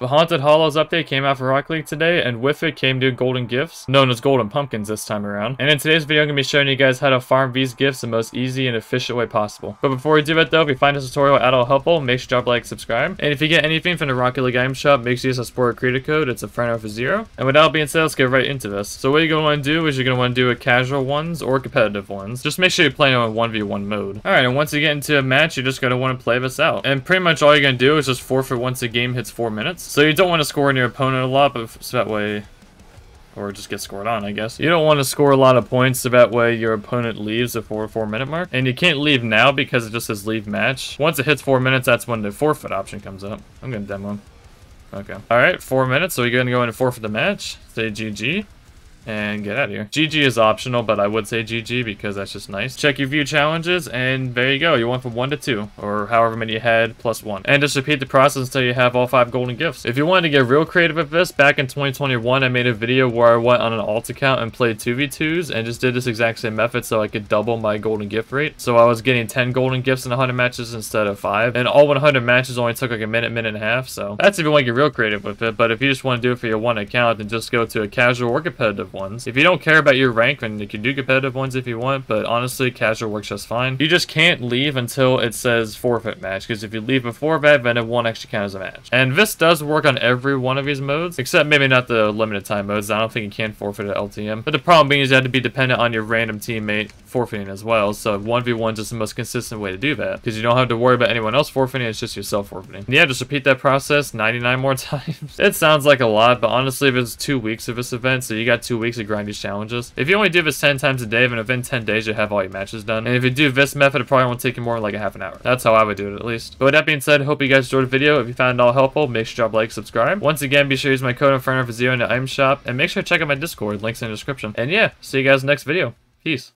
The Haunted Hallows update came out for Rocket League today, and with it came new golden gifts, known as Golden Pumpkins this time around. And in today's video, I'm going to be showing you guys how to farm these gifts the most easy and efficient way possible. But before we do that though, if you find this tutorial at all helpful, make sure to drop a like, subscribe. And if you get anything from the Rocket League item shop, make sure you use our support creator code, it's Infern0. And with that being said, let's get right into this. So what you're going to want to do is you're going to want to do a casual ones or competitive ones. Just make sure you're playing on 1v1 mode. Alright, and once you get into a match, you're just going to want to play this out. And pretty much all you're going to do is just forfeit once the game hits 4 minutes. So you don't want to score on your opponent a lot, but so that way, or just get scored on, I guess. You don't want to score a lot of points, so that way your opponent leaves before 4 minute mark. And you can't leave now because it just says leave match. Once it hits 4 minutes, that's when the forfeit option comes up. I'm going to demo him. Okay. All right, 4 minutes. So you're going to go in and forfeit the match. Say GG. And get out of here. GG is optional, but I would say GG because that's just nice. Check your view challenges, and there you go. You went from 1 to 2, or however many you had, plus 1. And just repeat the process until you have all 5 golden gifts. If you wanted to get real creative with this, back in 2021, I made a video where I went on an alt account and played 2v2s, and just did this exact same method so I could double my golden gift rate. So I was getting 10 golden gifts in 100 matches instead of 5, and all 100 matches only took like a minute, minute and a half, so that's if you want to get real creative with it. But if you just want to do it for your one account, then just go to a casual or competitive ones. If you don't care about your rank, then you can do competitive ones if you want, but honestly, casual works just fine. You just can't leave until it says forfeit match, because if you leave before that, then it won't actually count as a match. And this does work on every one of these modes, except maybe not the limited time modes. I don't think you can forfeit at LTM, but the problem being is you have to be dependent on your random teammate forfeiting as well, so 1v1 is the most consistent way to do that, because you don't have to worry about anyone else forfeiting, it's just yourself forfeiting. And yeah, just repeat that process 99 more times. It sounds like a lot, but honestly, it's 2 weeks of this event, so you got 2 weeks to grind these challenges. If you only do this 10 times a day, then within 10 days you have all your matches done. And if you do this method, it probably won't take you more than like a half an hour. That's how I would do it, at least. But with that being said, hope you guys enjoyed the video. If you found it all helpful, make sure to drop a like, subscribe. Once again, be sure to use my code Infern0 in the item shop, and make sure to check out my Discord, links in the description. And yeah, see you guys in the next video. Peace.